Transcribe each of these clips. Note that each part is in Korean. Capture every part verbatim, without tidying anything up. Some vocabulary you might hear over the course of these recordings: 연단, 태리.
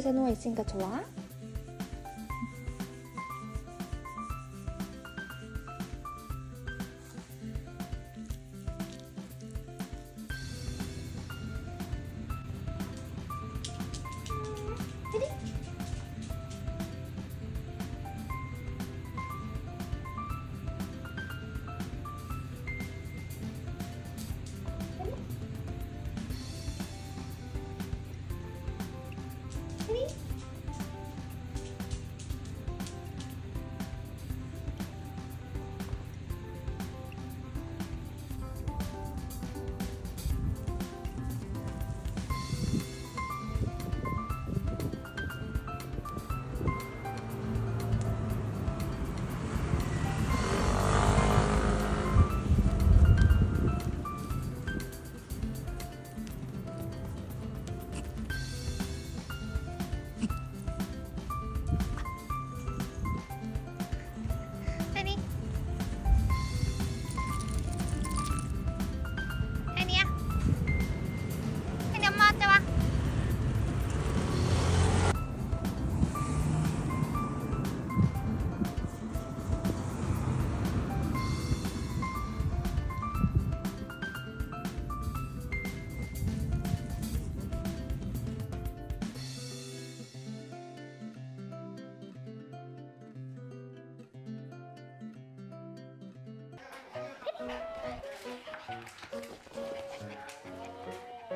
의자 누워 있으니까 좋아?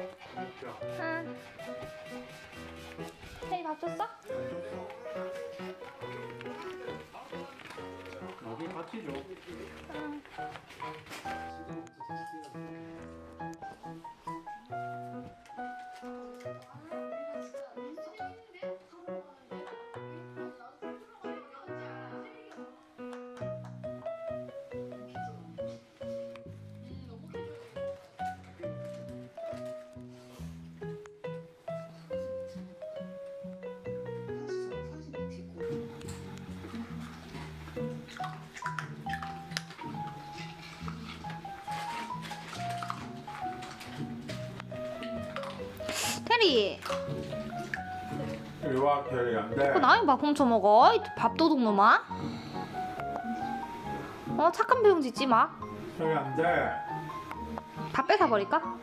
태리? 응. 태리 밥 줬어? 나중에 같이 줘. 응. 태리 이리와 태리 안돼 나이 막 훔쳐먹어 밥도둑놈아. 어 착한 배웅 짓지 마. 태리 안돼 밥 뺏어버릴까?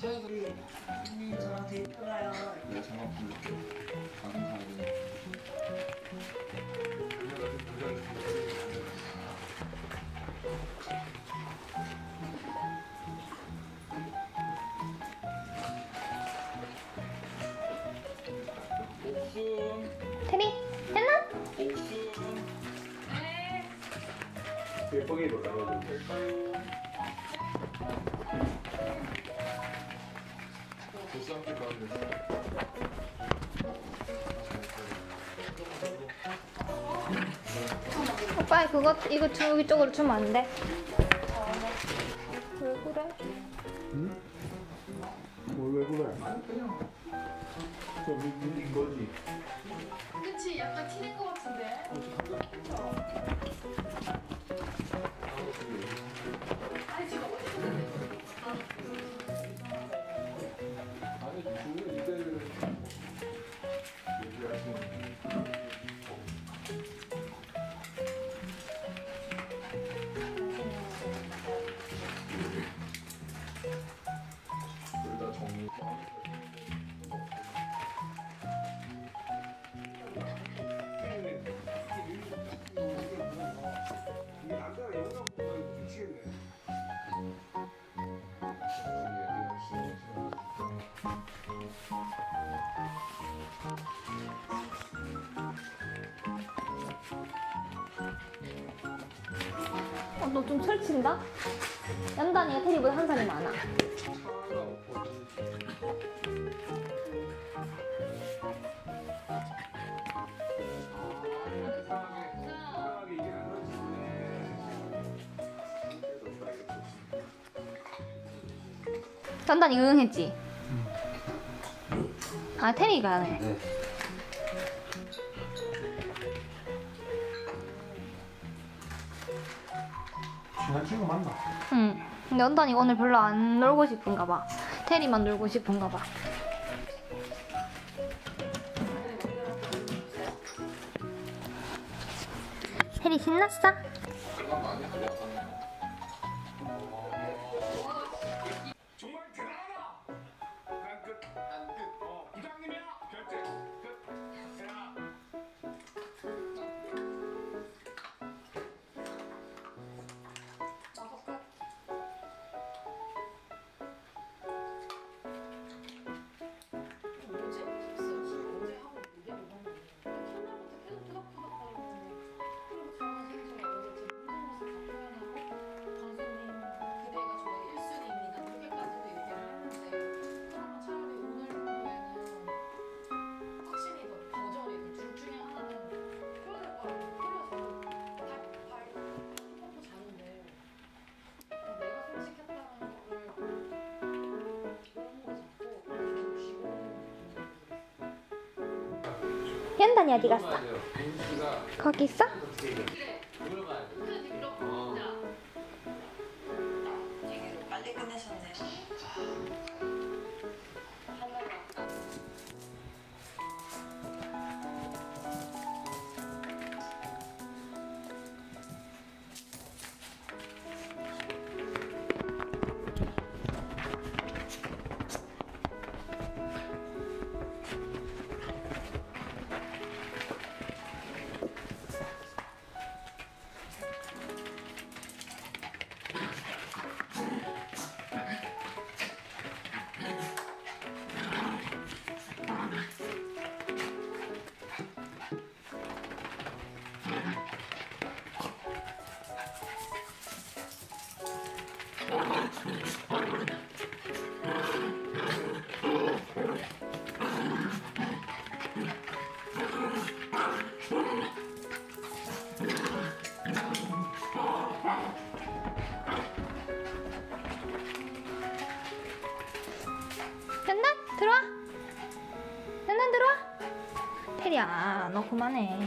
저희 언니 저랑 데이트가요. 네, 잠깐 불러줘. 옥순. 태리, 헬라. 옥순. 네. 예쁘게 놀아줘도 될까요? 오빠 그거 이거 저기 쪽으로 주면 안 돼? 왜 그래? 응? 뭘 왜 그래? 저 민민 거지. 그치 약간 튀는 거 같은데. 아니 지금 어디 갔는데? 어, 너 좀 설친다? 연단이가 태리보다 한 살이 많아. 단단히 응했지? 응. 아, 태리가 하네. 네. 친한 친구 맞나? 응. 근데 연단이가 오늘 별로 안 놀고 싶은가 봐. 태리만 놀고 싶은가 봐. 태리 신났어? 연단이 어디 갔어? 거기 있어? 태리야, 너 그만해.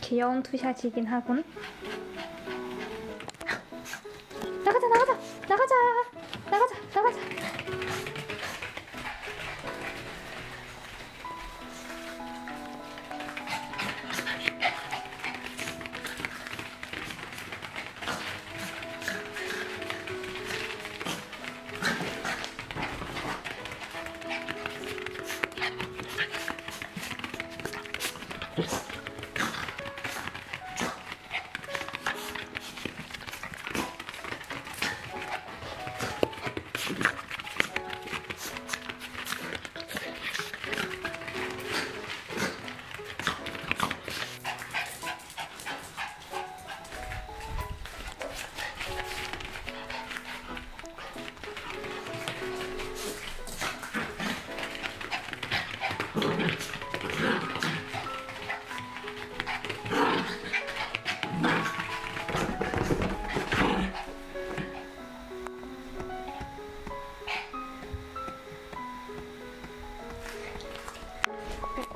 귀여운 투샷이긴 하군. 나가자, 나가자, 나가자, 나가자, 나가자.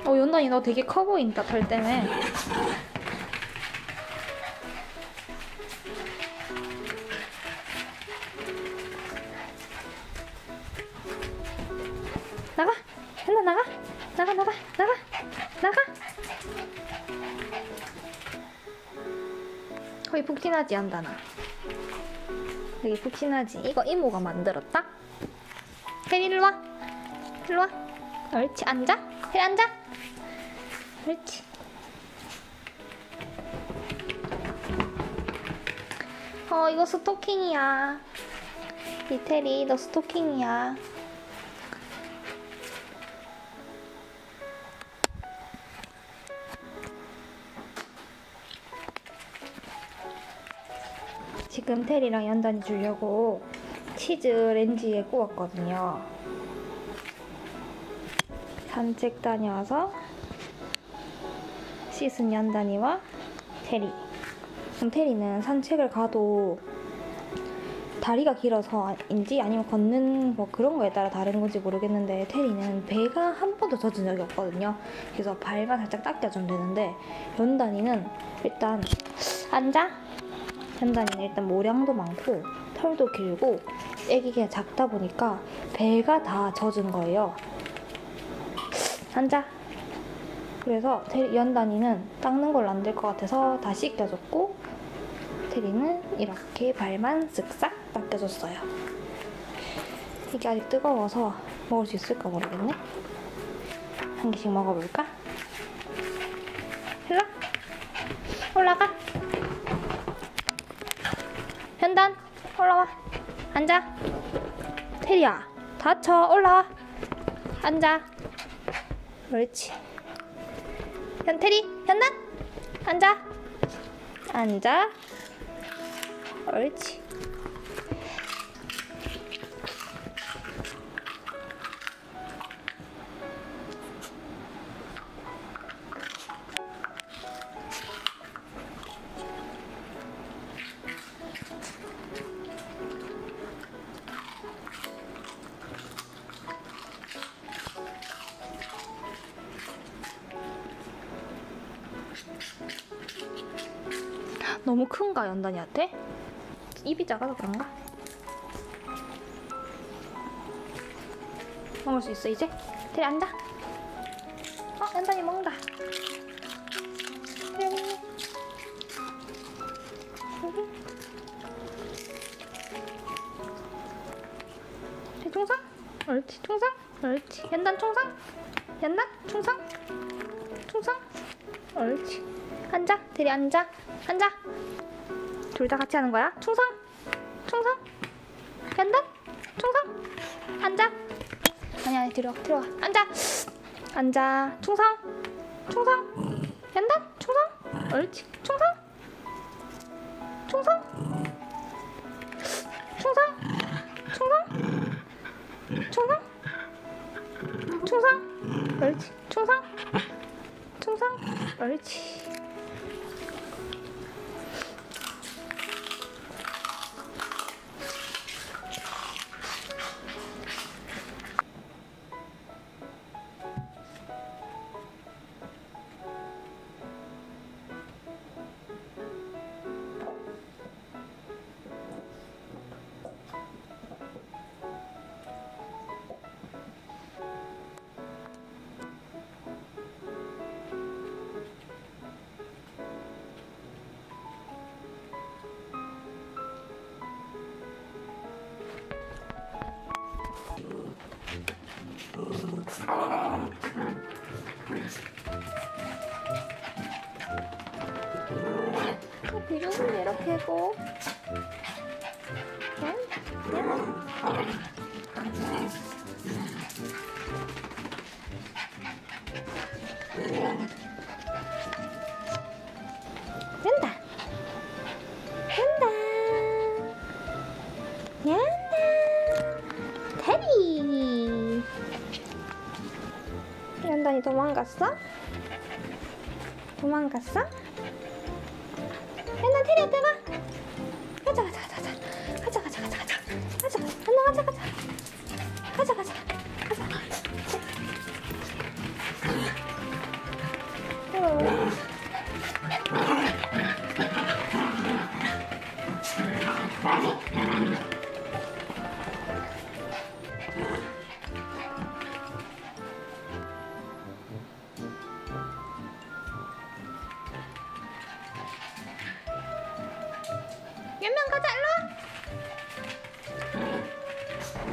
어, 연단이 너 되게 커 보인다, 털 때문에. 나가! 연단 나가! 나가, 나가, 나가! 나가! 거의 푹신하지, 연단아. 되게 푹신하지. 이거 이모가 만들었다? 태리 일로 와! 일로 와! 옳지, 앉아! 태리 앉아! 그렇지. 어, 이거 스토킹이야. 이 태리, 너 스토킹이야. 지금 태리랑 연단이 주려고 치즈 렌즈에 구웠거든요. 산책 다녀와서 씻은 연단이와 태리. 그럼 태리는 산책을 가도 다리가 길어서인지 아니면 걷는 뭐 그런 거에 따라 다른 건지 모르겠는데 태리는 배가 한 번도 젖은 적이 없거든요. 그래서 발만 살짝 닦여주면 되는데 연단이는 일단 앉아! 연단이는 일단 모량도 많고 털도 길고 애기가 작다 보니까 배가 다 젖은 거예요. 앉아! 그래서 연단이는 닦는 걸로 안 될 것 같아서 다 씻겨줬고 태리는 이렇게 발만 쓱싹 닦여줬어요. 이게 아직 뜨거워서 먹을 수 있을까 모르겠네? 한 개씩 먹어볼까? 일로 올라가! 연단! 올라와! 앉아! 태리야! 다쳐! 올라와! 앉아! 그렇지. 연태리! 연단! 앉아! 앉아! 옳지. 너무 큰가, 연단이한테? 입이 작아서 그런가? 먹을 수 있어 이제? 태리 앉아! 어! 연단이 먹는다! 태리 충성! 옳지 충성! 옳지 연단 충성! 연단 충성! 충성! 옳지 앉아! 태리 앉아! 앉아! 둘 다 같이 하는 거야. 충성! 충성! 연단! 충성! 앉아! 아니 아니 들어와 들어와 앉아! 앉아! 충성! 충성! 연단! 충성! 옳지! 충성! 충성! 충성! 충성! 충성! 충성! 옳지! 충성! 충성! 옳지! 비룡을 이렇게 하고 연단! 연단! 연단! 태리! 연단이 도망갔어? 도망갔어? 연단 태리한테 와! 가자 가자 가자 가자 가자 가자 가자 가자 가자 가자 가자 가자 가자 가자 연단 가자, 일로 와!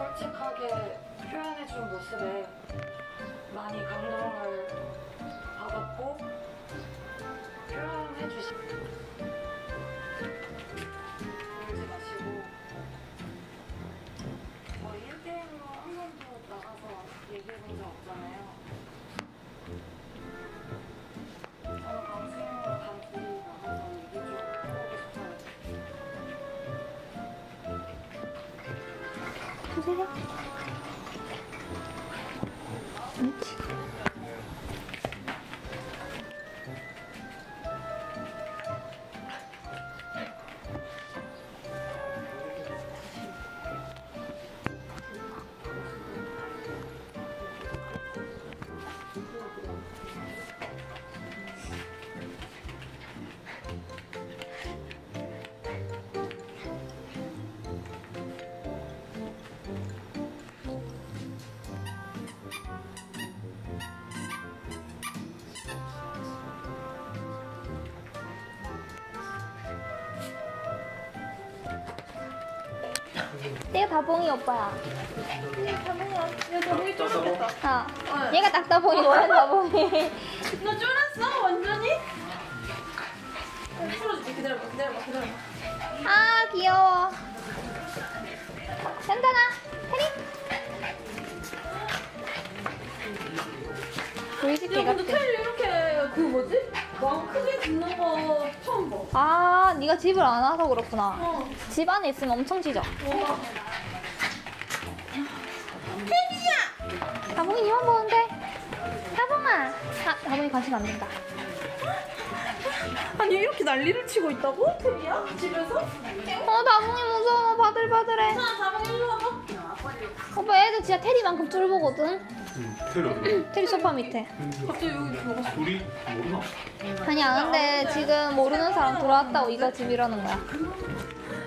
솔직하게 표현해준 모습에 많이 감동을 받았고 표현해주시 울지 마시고 저희 일 대일로 한 번도 나가서 얘기해본 적 없잖아요. 저는 방송으로 단지 나가서 얘기 좀 해보고 싶어요. 보세요. 내가 다봉이 오빠야. 내가 다봉이야. 얘 다봉이 쫄았겠다. 어. 어. 얘가 딱 다봉이, 너는 다봉이. 너 쫄았어? 완전히? 풀어줄게. 기다려봐, 기다려봐, 기다려봐. 아, 귀여워. 연단아, 태리. 보이스케 같아. 근데 태리 이렇게 그 뭐지? 왕 크게 짖는 거 처음 봐. 아, 네가 집을 안 와서 그렇구나. 어. 집 안에 있으면 엄청 짖어. 태리야! 다봉이 이만 보는데? 다봉아! 아, 다봉이 관심 안 된다. 아니, 이렇게 난리를 치고 있다고? 태리야? 집에서? 어, 다봉이 무서워. 바들바들해. 자, 다봉이 일로 와봐. 오빠, 애들 진짜 태리만큼 쫄보거든. 테리 테리 소파 밑에. 갑자기 여기 들어갔어. 둘이 모르나? 아니야, 근데 지금 모르는 사람 돌아왔다고 이거 집 이러는 거야.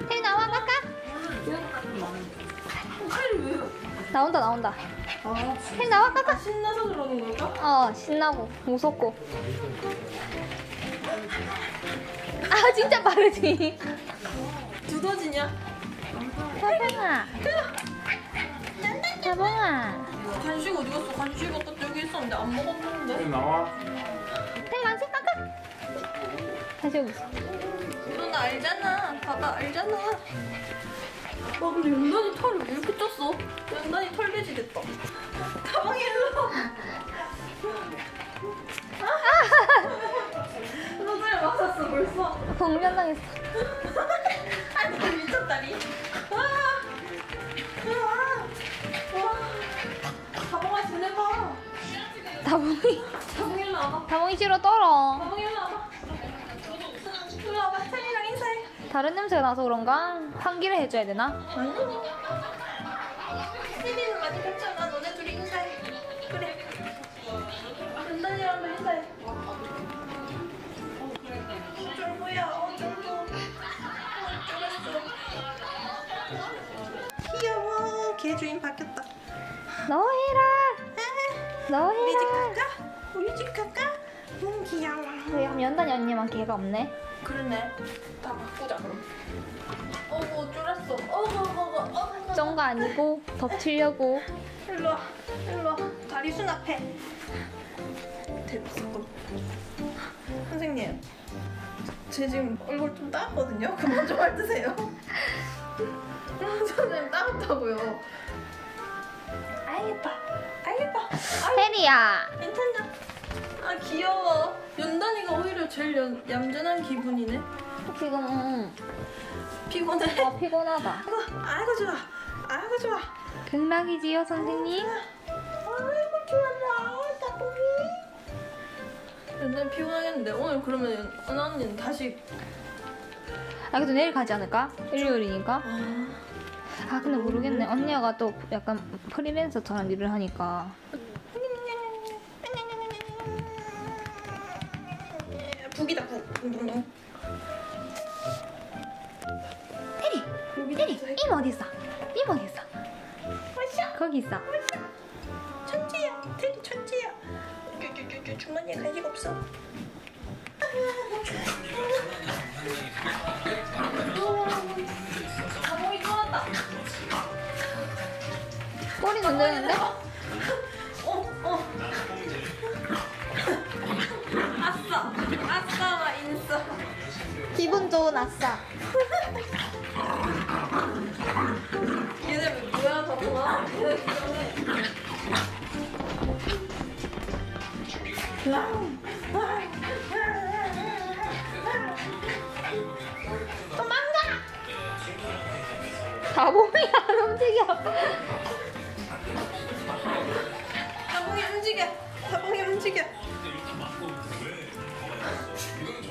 테리 나와, 까까? 테리 왜? 나온다, 나온다. 테리 나와, 까까? 신나서 그러는 걸까? 어, 신나고 무섭고. 아, 진짜 빠르지. 두더지냐? 태리야. 다봉아. 간식 어디 갔어? 간식 아까 여기 있었는데 안 먹었는데? 태리 나와. 태리 간식 깎아. 다시 해보자. 넌 알잖아. 봐봐, 알잖아. 와, 근데 연단이 털이 왜 이렇게 쪘어? 연단이 털돼지 됐다. 가방에 일로. 소설에 맞았어 벌써. 공연당했어. 아니, 미쳤다니. 다봉이 다봉이 일로 와봐. 다봉이 싫어, 떨어. 다봉이 일로 와봐. 일로 와봐. 태리랑 인사해. 다른 냄새가 나서 그런가? 환기를 해줘야 되나? 아니, 태리는 아직 괜찮아. 너네 둘이 인사해. 그래, 연단이랑도 인사해. 쫄보야. 어, 쫄보. 쫄았어. 귀여워. 개 주인 바뀌었다. 너희랑 너희랑 우리 집 갈까? 우리 집 갈까? 너무 귀여워. 우리 그럼 연단이 언니만 개가 없네. 그러네. 다 바꾸자 그럼. 어구, 쫄았어. 어구 어구 어구. 쩐 거 아니고 덮치려고. 일로 와, 일로 와. 다리 순 앞에. 대박사건. 선생님, 제 지금 얼굴 좀 따갑거든요. 그만 좀 핥으세요. 선생님 따갑다고요. 아이 예뻐. 태리야. 괜찮아. 아, 귀여워. 연단이가 오히려 제일 연, 얌전한 기분이네. 지금 응. 피곤해? 아, 피곤하다. 아이고, 아이고 좋아. 아이고 좋아. 극락이지요 선생님? 아이고 좋아라. 따봉이. 연단이 피곤하겠는데 오늘 그러면 연단 언니는 다시. 아, 그래도 내일 가지 않을까? 일요일이니까. 아. 아, 근데 모르겠네. 언니가 또 약간 프리랜서처럼 일을 하니까. 북이다, 북. 태리! 태리! 이모 어디 있어? 이모 어디 있어? 왔어? 거기 있어. 왔어? 천지야. 태리 천지야. 주머니에 간식 없어? 다봉이 쫄았다. 안 되는데? 어, 어. 아싸! 아싸, 와, 인싸. 기분 좋은 아싸. 얘네 뭐야, 더 고마워. 얘네 다 몸이 안 움직여. 다 몸이 움직여. 다 몸이 움직여.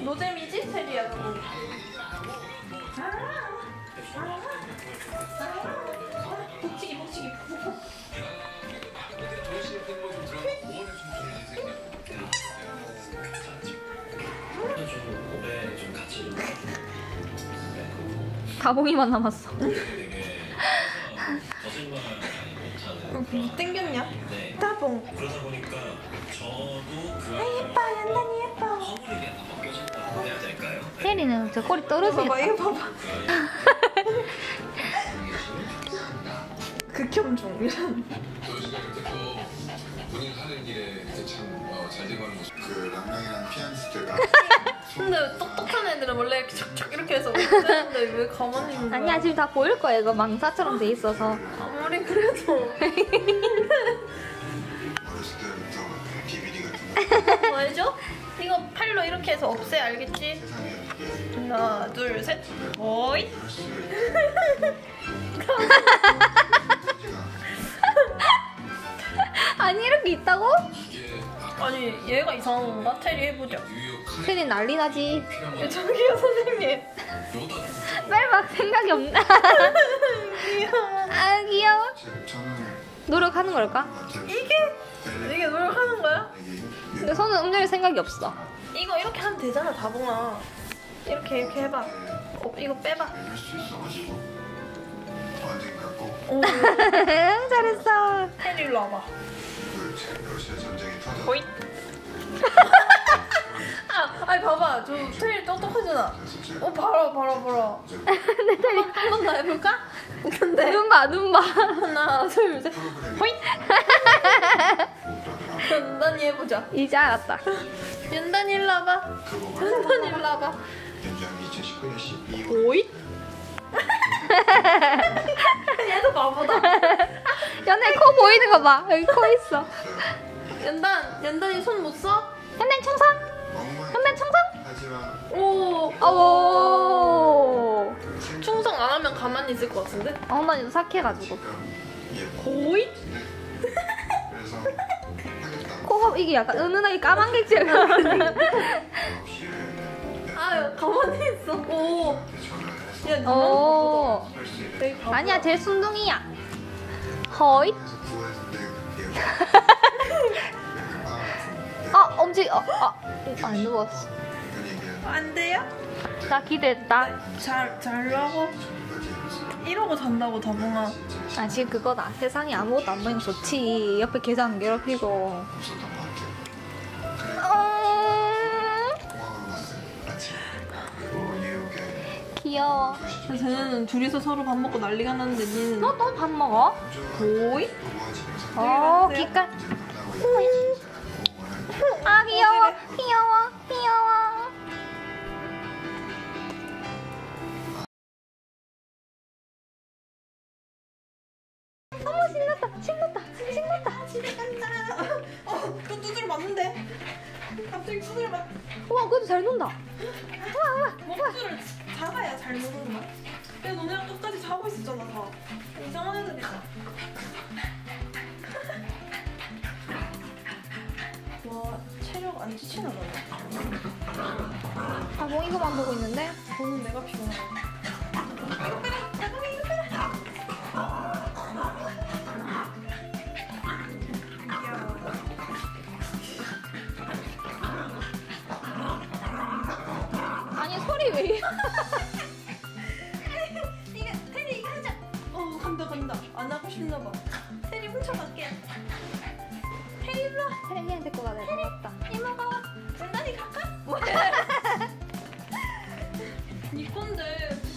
노잼이지? 테리야, 너무. 복치기, 복치기. 다봉이만 남았어. 땡겼냐? 따봉. 아 예뻐, 연단이 예뻐. 태리는 저 꼬리 떨어지겠다. 봐봐, 이거 봐봐. 극혐종. 본인 하는 길에 참 잘 되는 모습. 그 랑랑이랑 피아니스트가. 근데 똑똑한 애들은 원래 이렇게 척척 이렇게 해서 못하는데 왜 가만히 있는 거야? 아니야, 지금 다 보일 거야. 이거 망사처럼 돼 있어서. 아무리 그래도. 어렸을 때부터 디비디 같은 거. 뭐 해줘? 이거 팔로 이렇게 해서 없애, 알겠지? 하나, 둘, 셋. 오이. 아니 이렇게 있다고? 아니 얘가 이상한 건가? 테리 해보자. 테리 난리 나지. 저기요 선생님. 빨리 막 생각이 없나? 귀여워. 아 귀여워. 노력하는 걸까? 이게 이게 노력하는 거야? 근데 손은 음료일 생각이 없어. 이거 이렇게 하면 되잖아, 다봉아. 이렇게 이렇게 해봐. 어, 이거 빼봐. 오, 잘했어. 테리 일로 와봐. 러시아 전쟁이 터져. 호잇. 아, 아니 봐봐, 저 테리 똑똑하잖아. 어, 봐라, 봐라, 봐라. 내 테리 한 번 더 해볼까? 근데 눈 봐, 눈 봐. 하나, 둘, 셋. 호잇. 연단이 해보자. 이제 알았다. 연단이 일로 와봐. 연단이 일로 와봐. 호잇. 얘도 바보다. 연단 코 보이는 거 봐. 여기 코 있어. 연단, 연단이 손 못 써? 연단 청소. 연단 청소. 오, 오. 충성 안 하면 가만히 있을 것 같은데? 엉덩이도 삭해가지고. 고이? 코가 이게 약간 은은하게 까만 객질 같은데. 아, 가만히 있어. 오. 야, 오. 아니야, 쟤 순둥이야. 허잇. 아, 엄지. 어, 아, 안 누웠어. 안 돼요? 나 기대했다. 잘, 잘라고. 이러고 잔다고, 다봉아. 아, 지금 그거다. 세상에 아무것도 안 보이면 좋지. 옆에 계장 괴롭히고. 귀여워. 쟤네는 둘이서 서로 밥 먹고 난리가 났는데 니는 너 또 밥 먹어? 오이? 어, 귀깔. 아, 귀여워. 귀여워. 귀여워. 어머, 신났다. 신났다. 신났다. 신났다. 어, 그 두들 맞는데. 갑자기 두들 맞. 우와, 그래도 잘 논다. 우와, 우와. 목줄을 잡아야 잘 노는 거야. 근데 너네랑 끝까지 자고 있었잖아, 다. 이상한 애들이다. 와, 체력 안 지치나 봐. 아, 뭐 이거만 보고 있는데? 보는 내가 피곤해. 이거 빼라, 잠깐만 이거 빼라. 신나봐. 테리 훔쳐갈게. 테리 일로 와. 테리한테 데리고 가야 될 것 같다. 이모가 와. 연단이 갈까? 뭐야? 니 건데.